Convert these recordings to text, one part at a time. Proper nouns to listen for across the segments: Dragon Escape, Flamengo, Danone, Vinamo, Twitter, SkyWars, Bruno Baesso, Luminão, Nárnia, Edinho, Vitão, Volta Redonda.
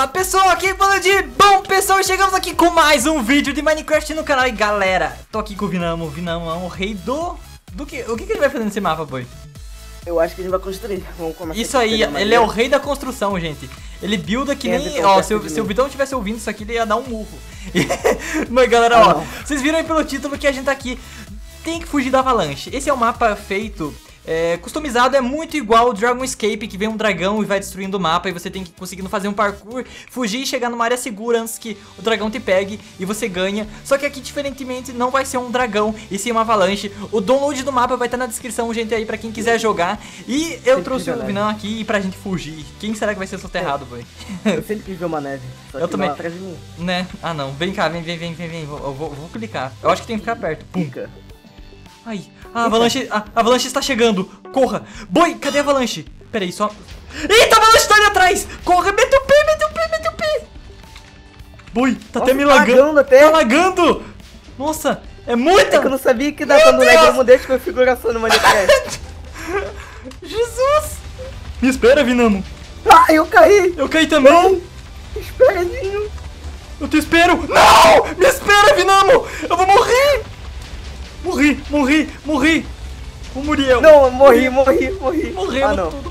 Fala pessoal, aqui é bando de bom pessoal, chegamos aqui com mais um vídeo de Minecraft no canal. E galera, tô aqui com o Vinamo é o rei do que? O que ele vai fazer nesse mapa, boy? Eu acho que ele vai construir. Vamos começar. Isso aí, ele é o rei da construção, gente. Ele builda que nem... Ó, se o Vitão tivesse ouvindo isso aqui, ele ia dar um murro. Mas galera, ó, vocês viram aí pelo título que a gente tá aqui. Tem que fugir da avalanche. Esse é um mapa feito... customizado, é muito igual o Dragon Escape, que vem um dragão e vai destruindo o mapa e você tem que conseguindo fazer um parkour, fugir e chegar numa área segura antes que o dragão te pegue e você ganha. Só que aqui, diferentemente, não vai ser um dragão e sim uma avalanche. O download do mapa vai estar na descrição, gente, aí pra quem quiser jogar. E eu sempre trouxe o Luminão aqui pra gente fugir. Quem será que vai ser soterrado, boy? Eu sempre quis ver uma neve. Eu também. Atrás de mim. Né? Ah, não. Vem cá, vem. Eu vou clicar. Eu acho que tem que ficar perto. Pica. Ai, a avalanche está chegando. Corra. Boy, cadê a avalanche? Pera aí, só... Eita, a avalanche tá ali atrás. Corre, mete o pé. Boy, tá até me lagando. Tá lagando. Nossa, é muita. É que eu não sabia que dá quando lag. Eu mudei de configuração no Minecraft. Jesus. Me espera, Vinamo. Ah, eu caí. Eu caí também. Não. Espera, Edinho. Eu te espero. Não, me espera, Vinamo. Eu vou morrer. Morri! O Muriel! Não, morri! Morreu tudo!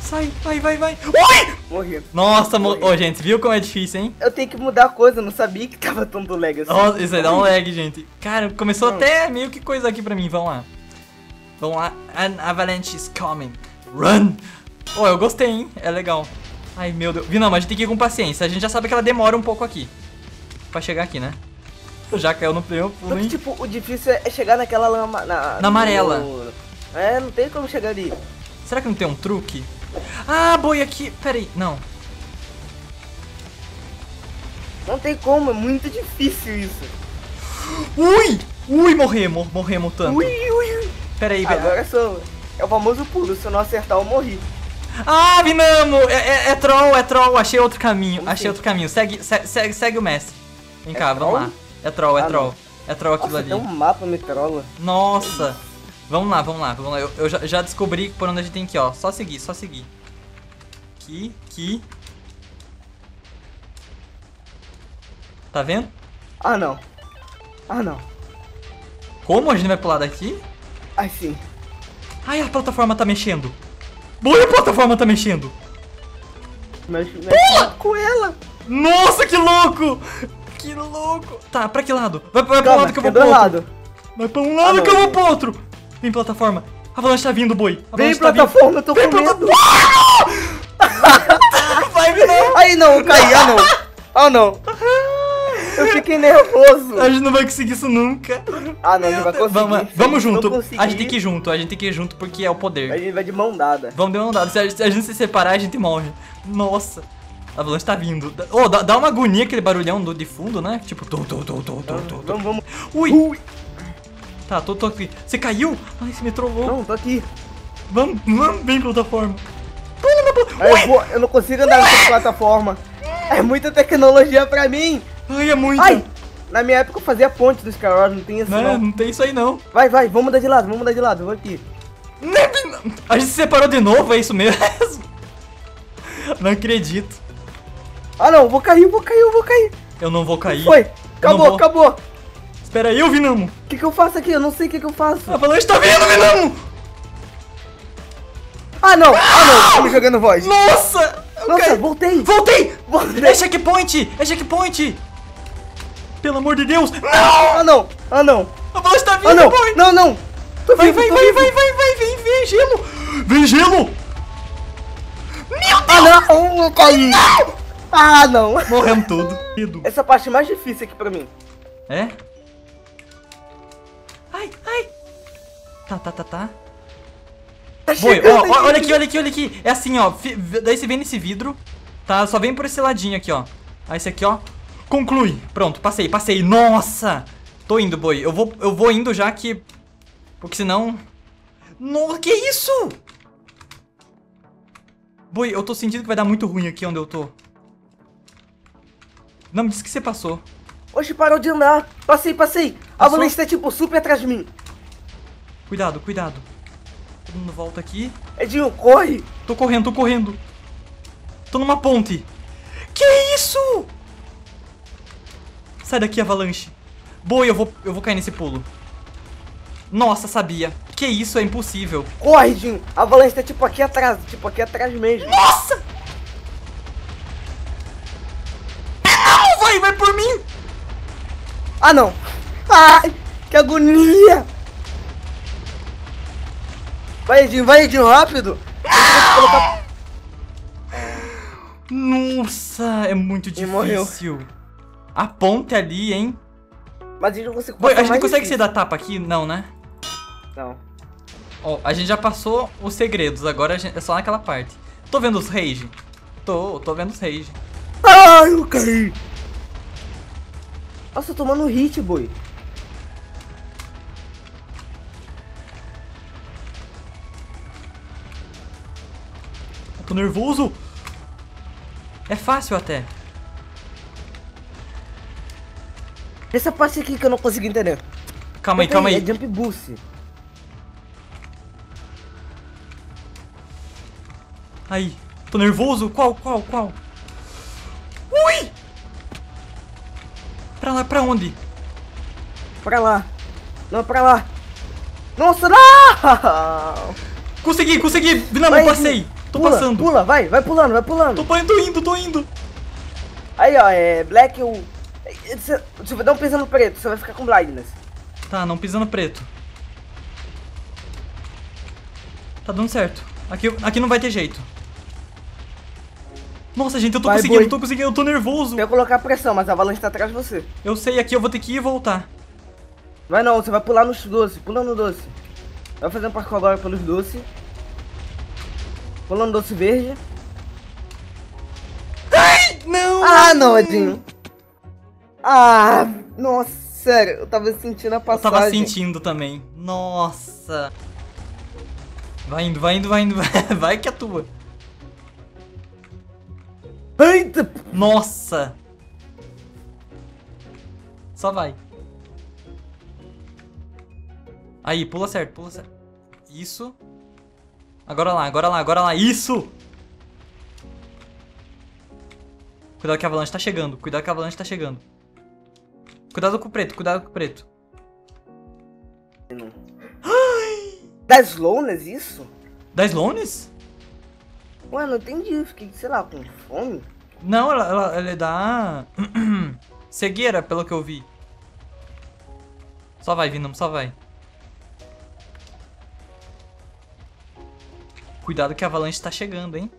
Sai, vai! Ui! Morri! Nossa, oh, gente, viu como é difícil, hein? Eu tenho que mudar a coisa, eu não sabia que tava tanto lag assim. Nossa, isso aí dá um lag, gente. Cara, começou até meio que coisa aqui pra mim, vamos lá, an avalanche is coming, run! Oh, eu gostei, hein? É legal. Ai, meu Deus. Não, mas a gente tem que ir com paciência, a gente já sabe que ela demora um pouco aqui. Pra chegar aqui, né? Já caiu no primeiro pulo, hein? Tipo, o difícil é chegar naquela lama... Na amarela. É, não tem como chegar ali. Será que não tem um truque? Ah, boi, aqui... Pera aí, não. Não tem como, é muito difícil isso. Ui, morremos tanto. Ui. Pera aí, velho. Agora é o famoso pulo, se eu não acertar eu morri. Ah, Vinamo, é troll, achei outro caminho, segue o mestre. Vem cá, vamos lá. É troll aquilo ali. Tem um mapa me trola. Nossa. Vamos lá. Eu já descobri por onde a gente tem que ir, ó. Só seguir. Aqui. Tá vendo? Ah, não. Como a gente vai pular daqui? Ai, sim. Ai, a plataforma tá mexendo. Boa, a plataforma tá mexendo. Pula com ela. Nossa, que louco. Que louco! Tá, pra que lado? Vai pra um lado que eu vou pro outro. Vai pra um lado que eu vou pro outro! Vem, plataforma! A avalanche tá vindo, boi! Vem, plataforma, eu tô com medo! Vai, Vinamo! Aí não, eu caí! Ah, não! Eu fiquei nervoso! A gente não vai conseguir isso nunca! Ah, não, não vai conseguir! Vamos junto! A gente tem que ir junto porque é o poder! A gente vai de mão dada! Vamos de mão dada! Se a gente se separar, a gente morre! Nossa! A avalanche tá vindo. Oh, dá uma agonia aquele barulhão de fundo, né? Tipo... Vamos. Ui! Tá, tô aqui. Você caiu? Ai, você me trollou. Não, tô aqui. Vamos, vem plataforma. Eu não consigo andar nessa plataforma. É muita tecnologia pra mim. Ai, é muito. Ai, na minha época eu fazia ponte do Skyward, não tem isso não. Não tem isso aí não. Vai, vamos mudar de lado, vou aqui. A gente se separou de novo, é isso mesmo? Não acredito. Ah não, vou cair. Eu não vou cair. Foi, acabou. Espera aí, Vinamo. O que eu faço aqui? Eu não sei o que eu faço. A avalanche tá vindo, Vinamo. Ah não, tô me jogando voz. Nossa, voltei. É checkpoint. Pelo amor de Deus. Ah não. A avalanche tá vindo, boy. Não. Vai, vem gelo. Meu Deus. Ah não, eu caí. Não. Ah, não! Morremos tudo. Essa parte é mais difícil aqui pra mim. É? Ai! Tá. Boi, ó, olha aqui. É assim, ó. Daí você vem nesse vidro, tá? Só vem por esse ladinho aqui, ó. Aí esse aqui, ó. Conclui. Pronto, passei. Nossa! Tô indo, boi. Eu vou indo já que... Porque senão... Nossa, que isso? Boi, eu tô sentindo que vai dar muito ruim aqui onde eu tô. Não, me disse que você passou. Oxe, parou de andar. Passei. A avalanche tá tipo super atrás de mim. Cuidado. Todo mundo volta aqui. Edinho, corre. Tô correndo. Tô numa ponte. Que Que isso? Sai daqui, avalanche. Boa, eu vou cair nesse pulo. Nossa, sabia. Que isso, é impossível. Corre, Edinho. A avalanche tá tipo aqui atrás mesmo. Nossa! Não, vai por mim! Ah, não. Ai, que agonia! Vai, Edinho, rápido! Colocar... Nossa, é muito difícil. A ponte ali, hein? Mas a gente não consegue... Pô, a gente consegue se dar tapa aqui? Não, né? Não. Ó, a gente já passou os segredos, agora a gente... é só naquela parte. Tô vendo os rage? Tô vendo os rage. Ai, eu caí! Nossa, eu tô tomando hit, boi. Eu tô nervoso. É fácil até. Essa parte aqui que eu não consigo entender. Calma aí, calma aí. É jump boost. Aí, tô nervoso? Qual? Ui! Pra lá, pra onde? Pra lá. Não, pra lá. Nossa, não! Consegui! Vinamo, passei! Tô passando. Pula, vai pulando. Tô indo. Aí, ó, é Black... Você vai dar um pisando preto, você vai ficar com blindness. Tá, não pisando preto. Tá dando certo. Aqui não vai ter jeito. Nossa, gente, eu tô conseguindo, eu tô nervoso. Eu vou colocar pressão, mas a avalanche tá atrás de você. Eu sei, aqui eu vou ter que ir e voltar. Vai não, você vai pular nos 12, pula no 12. Vai fazer um parkour agora pelos 12. Pula no 12 verde. Ai, não! Ah, não, Edinho. Ah, nossa, sério, eu tava sentindo a passagem. Eu tava sentindo também. Nossa. Vai indo. Vai que é tua. Eita. Nossa. Só vai. Aí, pula certo. Isso. Agora lá. Isso. Cuidado que a avalanche tá chegando. Cuidado com o preto. Das lonas, isso? Das lonas? Ué, não entendi. Fiquei, sei lá, com fome. Não, ela dá... cegueira, pelo que eu vi. Só vai, Vinamo, só vai. Cuidado que a avalanche tá chegando, hein?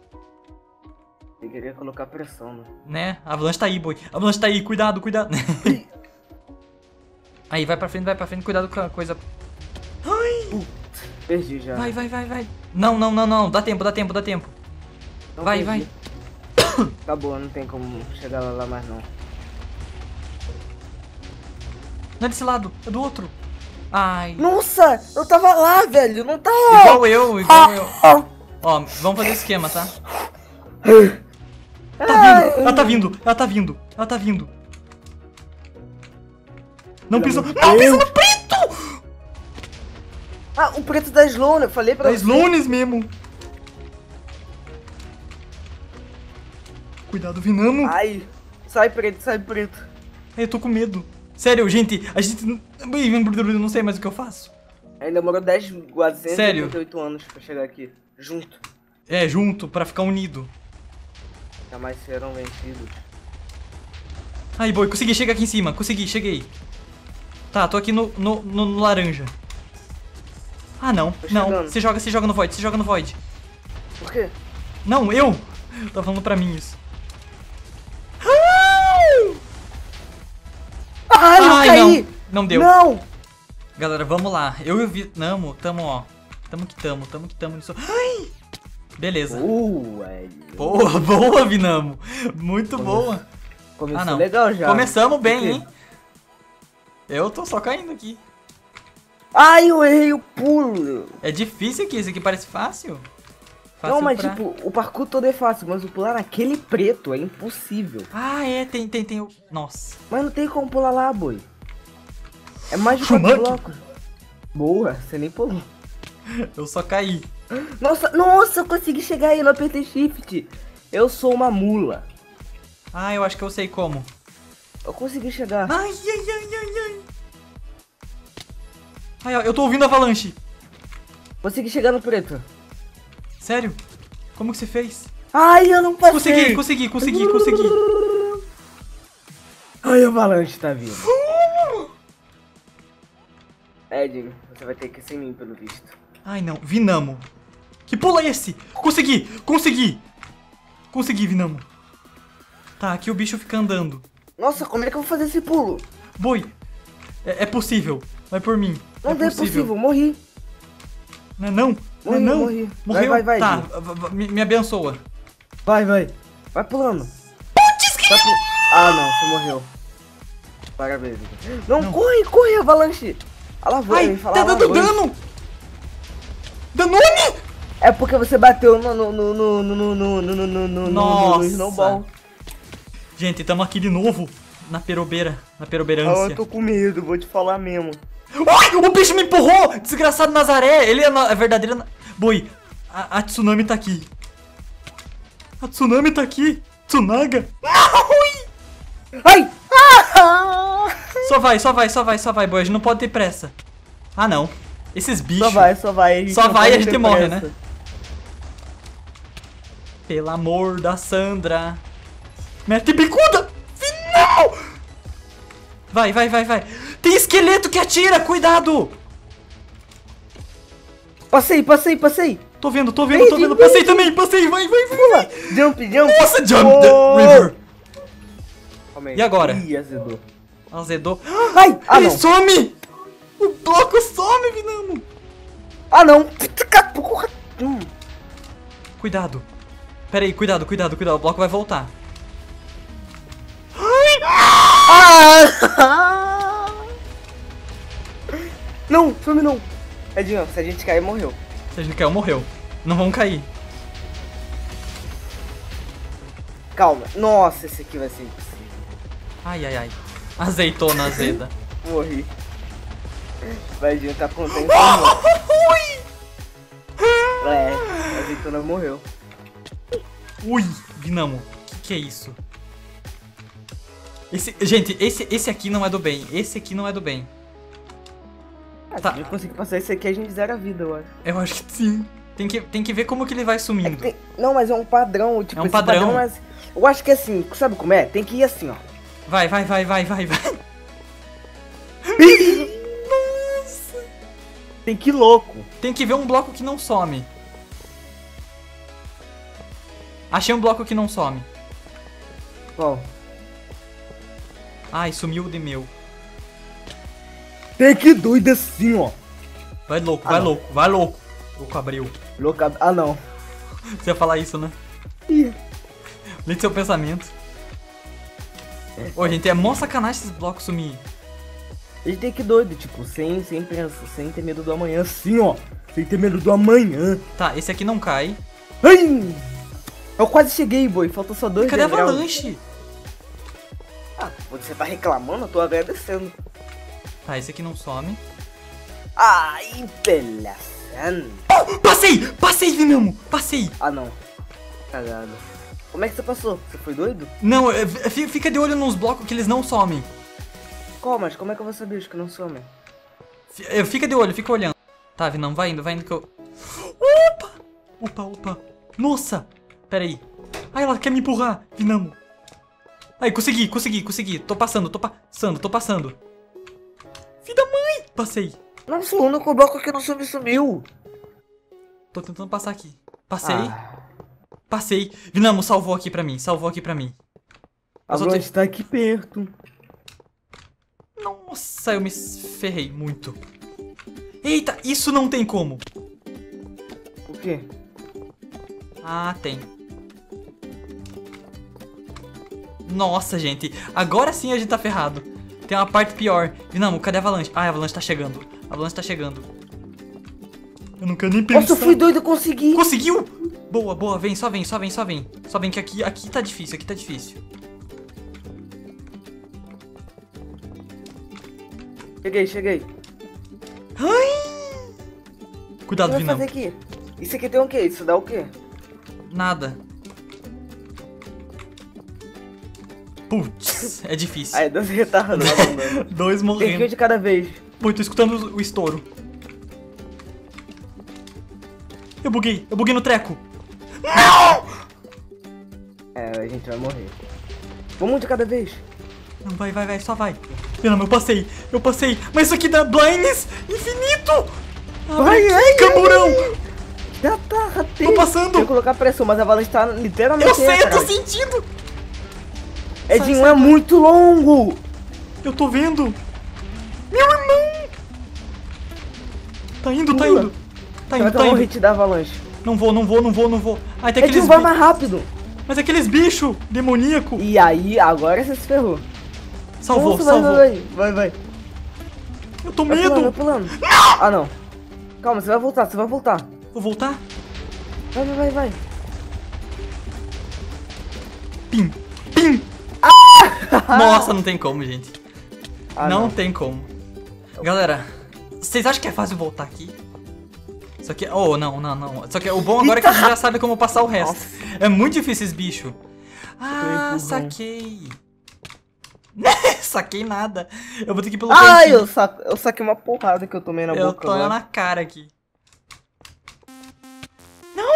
Eu queria colocar pressão, né? A avalanche tá aí, boi. A avalanche tá aí, cuidado. Aí, vai pra frente, cuidado com a coisa. Ai! Perdi já. Vai. Não. Dá tempo. Não vai. Tá bom, não tem como chegar lá mais não. Não é desse lado, é do outro. Ai. Nossa, eu tava lá, velho. Não tá. Igual eu. Ó, vamos fazer o esquema, tá? Ela tá vindo. Não pisa no preto! Ah, o preto da Sloan, eu falei pra você. Da Sloanes mesmo. Cuidado, Vinamo. Ai, sai preto. Eu tô com medo. Sério, gente, a gente... Eu não sei mais o que eu faço. Ainda demorou 438 anos pra chegar aqui. Junto. É, junto, pra ficar unido. Jamais serão vencidos. Ai, boi, consegui chegar aqui em cima. Cheguei. Tá, tô aqui no laranja. Ah, não. Se joga no void. Por quê? Não, eu! Tá falando pra mim isso. Ah, eu caí! Não deu. Não! Galera, vamos lá. Eu e o Vinamo, tamo que tamo nisso. Ai! Beleza. Boa, Vinamo. Muito boa. Começou legal já. Começamos bem, hein? Eu tô só caindo aqui. Ai, eu errei o pulo. É difícil aqui, isso aqui parece fácil. Não, mas pra... tipo, o parkour todo é fácil, mas o pular naquele preto é impossível. Ah, é, tem. Nossa. Mas não tem como pular lá, boi. É mais de 4 blocos. Boa, você nem pulou. Eu só caí. Nossa, eu consegui chegar aí, não apertei shift. Eu sou uma mula. Ah, eu acho que eu sei como. Eu consegui chegar. Ai, ai, ai, ai, ai. Ai, eu tô ouvindo a avalanche. Consegui chegar no preto. Sério? Como que você fez? Ai, eu não passei. Consegui. Ai, a avalanche tá vindo. Edinho, você vai ter que ir sem mim, pelo visto. Ai, não. Vinamo. Que pula é esse? Consegui, Vinamo. Tá, aqui o bicho fica andando. Nossa, como é que eu vou fazer esse pulo? Boi. É possível. Vai por mim. Não é possível. Morri. Não é não? Morri. Morreu? Vai. Tá, me abençoa. Vai. Vai pulando. Putz, que... Ah, não. Você morreu. Parabéns. Não. Corre, avalanche. Ai, tá dando dano! Danone! É porque você bateu no snowball. Gente, estamos aqui de novo na perobeira, na perobeirância. Ah, eu tô com medo, vou te falar mesmo. Ai, o bicho me empurrou! Desgraçado Nazaré, ele é verdadeira... Boi, a tsunami tá aqui. Tsunaga! Ai! Só vai, boy. A gente não pode ter pressa. Ah, não. Esses bichos. Só vai. Só vai e a gente morre, né? Pelo amor da Sandra. Mete bicuda! Final! Vai. Tem esqueleto que atira, cuidado! Passei. Tô vendo. Passei também. Vai. Pula. Jump. Nossa, jump the river. E agora? Ih, azedou. Ai, ele some! O bloco some, Vinamo! Ah, não! Cuidado! Pera aí, cuidado, o bloco vai voltar. Ai! Não, some não! Edinho, se a gente cair, morreu. Não vamos cair. Calma. Nossa, esse aqui vai ser impossível. Ai. Azeitona azeda. Morri. Vai adiantar contente. É, azeitona morreu. Ui, Vinamo, que é isso? Gente, esse aqui não é do bem. Tá. Se eu conseguir passar esse aqui, a gente zera a vida, eu acho. Eu acho que sim. Tem que ver como que ele vai sumindo. Não, mas é um padrão. Tipo, é um padrão. Mas eu acho que é assim, sabe como é? Tem que ir assim, ó. Vai. Nossa. Tem que ir louco. Tem que ver um bloco que não some. Achei um bloco que não some. Qual? Ai, sumiu de meu. Tem que ir doido assim, ó. Vai louco. Louco abriu. Ah, não. Você ia falar isso, né? Ih. Lê seu pensamento. Ô, gente, é mó sacanagem esses blocos sumir. A gente tem que ir doido, tipo, sem pensa, sem ter medo do amanhã, assim, ó. Sem ter medo do amanhã. Tá, esse aqui não cai. Ai! Eu quase cheguei, boi. Faltam só 2 graus. Cadê a avalanche? Ah, você tá reclamando? Eu tô agradecendo. Tá, esse aqui não some. Ai, pelação. Oh, passei, Vinamo! Passei! Ah, não. Cagado. Como é que você passou? Você foi doido? Não, fica de olho nos blocos que eles não somem. Mas como é que eu vou saber os que não somem? Fica de olho, fica olhando. Tá, Vinamo, vai indo que eu... Opa! Nossa! Pera aí. Ai, ela quer me empurrar, Vinamo. Ai, consegui. Tô passando. Filho da mãe! Passei. Nossa, o único bloco que não some sumiu. Tô tentando passar aqui. Passei. Ah. Passei. Vinamo, salvou aqui pra mim. A avalanche tá aqui perto. Nossa, eu me ferrei muito. Eita, isso não tem como. O quê? Ah, tem. Nossa, gente. Agora sim a gente tá ferrado. Tem uma parte pior. Vinamo, cadê a avalanche? Ah, a avalanche tá chegando. Eu não quero nem pensar. Nossa, eu fui doido, eu consegui. Conseguiu? Boa, vem, só vem. Só vem que aqui tá difícil, Cheguei. Ai! Cuidado, Vinamo. Aqui? Isso aqui tem o quê? Isso dá o quê? Nada. Putz, é difícil. Aí, dois retardos. Dois morrendo. Tem que de cada vez. Pô, tô escutando o estouro. Eu buguei no treco. Não! É, a gente vai morrer. Vamos de cada vez. Não, vai, vai, vai, só vai. Não, eu passei, Mas isso aqui dá blindness infinito. Ah, vai, ai, camburão. Já tá, ratei. Tô passando. Eu vou colocar pressão, mas a avalanche tá literalmente... Eu sei, eu tô sentindo. Edinho, é muito longo. Eu tô vendo. Meu irmão. Tá indo, tá indo. Vai hit da avalanche. Não vou, não vou. Ai, tem aqueles... Edinho, vai mais rápido. Mas aqueles bichos demoníaco. E aí, agora você se ferrou. Salvou, salvou. Vai. Eu tô medo. Pulando. Ah, não. Calma, você vai voltar, Vou voltar? Vai. Pim, pim. Ah! Nossa, não tem como, gente. Ah, não tem como. Galera, vocês acham que é fácil voltar aqui? Só que... Oh, não. Só que o bom agora é que a gente já sabe como passar o resto. Nossa. É muito difícil esses bichos. Ah, saquei. Saquei nada. Eu vou ter que ir pelo cantinho. Eu saquei uma porrada que eu tomei na boca. Eu tô na cara aqui. Não!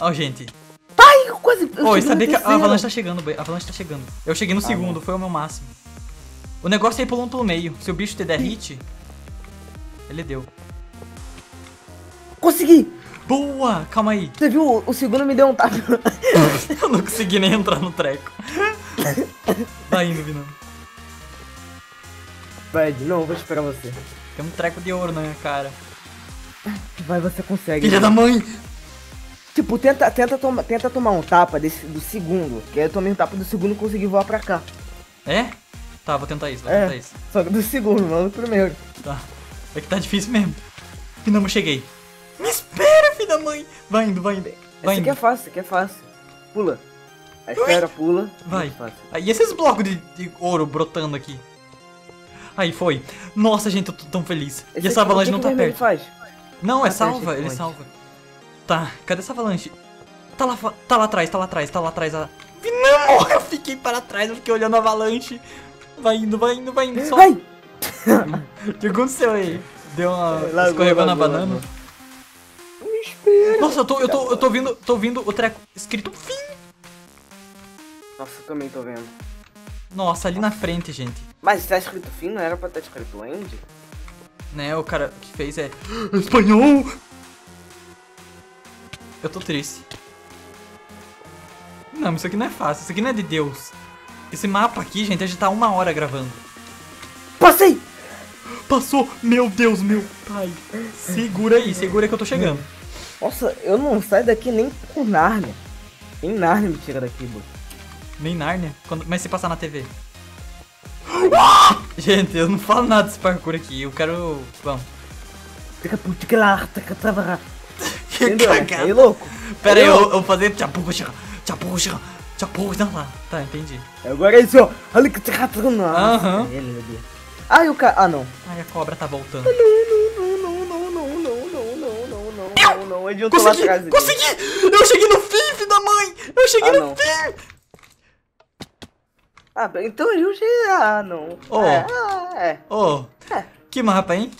Ó, gente. Ai, eu quase... Oi, sabia que a avalanche tá chegando, a avalanche tá chegando. Eu cheguei no segundo, foi o meu máximo. O negócio é ir pulando pelo meio. Se o bicho te der hit... Ele deu. Consegui! Boa! Calma aí. Você viu? O segundo me deu um tapa. Eu não consegui nem entrar no treco. Tá indo, Vinamo. Vai, não, vou esperar você. Tem um treco de ouro na minha cara. Vai, você consegue. Filha da mãe! Tipo, tenta tomar um tapa desse, do segundo. Que aí eu tomei um tapa do segundo e consegui voar pra cá. É? Tá, vou tentar isso, vou tentar isso. Só que do segundo, não do primeiro. Tá. É que tá difícil mesmo. Vinamo, cheguei. Me espera, filho da mãe. Vai indo, vai indo. Esse aqui é fácil, Pula. A esfera pula. Vai. E esses blocos de ouro brotando aqui? Aí foi. Nossa, gente, eu tô tão feliz. E essa avalanche não tá perto. Não, é salva, ele salva. Tá, cadê essa avalanche? Tá lá atrás. Vinamo, eu fiquei para trás, eu fiquei olhando a avalanche. Vai indo. Só... Vai! O que aconteceu aí? Deu uma escorregou na banana. Me espera. Nossa, eu tô ouvindo o treco escrito fim. Nossa, eu também tô vendo. Nossa, ali na frente, gente. Mas tá escrito fim, não era pra estar escrito end? Né, o cara que fez é... Espanhol! Eu tô triste. Não, isso aqui não é fácil, isso aqui não é de Deus. Esse mapa aqui, gente, a gente tá 1 hora gravando. Passei! Passou! Meu Deus, meu pai! Segura aí que eu tô chegando. Nossa, eu não saio daqui nem com Nárnia. Nem Nárnia me tira daqui, mano. Nem Nárnia? Mas se passar na TV. Gente, eu não falo nada desse parkour aqui. Eu quero... Vamos. Entendeu? Aí, louco. Pera aí, eu vou fazer... Tchapuxa. Tá, entendi. Agora é isso, ó. Aham. Ai, o cara... Ah, não. Ai, a cobra tá voltando. Não. Eu tô lá atrás dele. Consegui! Eu cheguei no fim, filho da mãe! Eu cheguei no fim! Ah, então eu cheguei... Ah, não. Que mapa, hein?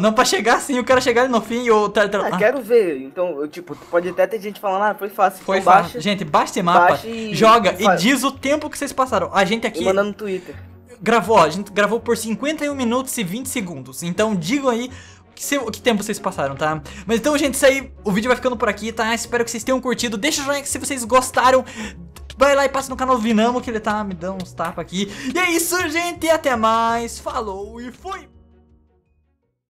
Não, pra chegar assim, o cara chegar no fim e o... quero ver. Então, tipo, pode até ter gente falando, ah, foi fácil. Foi fácil. Gente, baixa esse mapa, joga e diz o tempo que vocês passaram. A gente aqui... Mandando no Twitter. Gravou, ó, a gente gravou por 51 minutos e 20 segundos. Então digam aí que tempo vocês passaram, tá? Mas então, gente, isso aí, o vídeo vai ficando por aqui, tá? Espero que vocês tenham curtido. Deixa o joinha se vocês gostaram. Vai lá e passa no canal do Vinamo, que ele tá me dando uns tapas aqui. E é isso, gente, até mais. Falou e fui!